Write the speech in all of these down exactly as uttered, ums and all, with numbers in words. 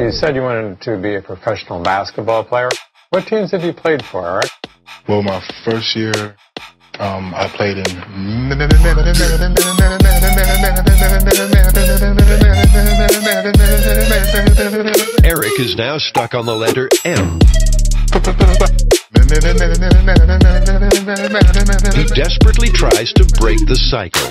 You said you wanted to be a professional basketball player. What teams have you played for, Eric? Well, my first year, um, I played in... Eric is now stuck on the letter M. He desperately tries to break the cycle.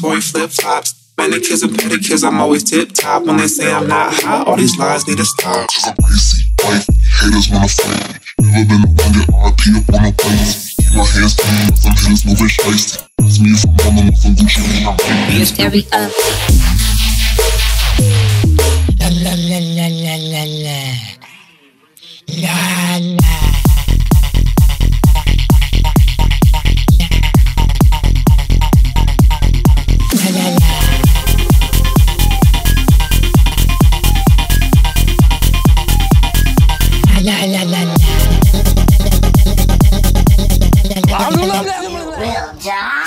Toy flip-flops, manicures and pedicures, I'm always tip-top. When they say I'm not hot, all these lies need to stop. Cause I'm crazy, like, haters wanna fight. Never been around your R I P up on a place. Keep my hands clean, some haters moving shiesty. That's me if I'm on them, some Gucci in my brain. It's very up. La la la la la la la. La la.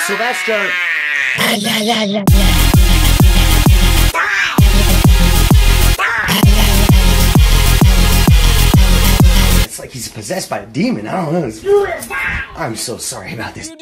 Sylvester. It's like he's possessed by a demon. I don't know. I'm so sorry about this.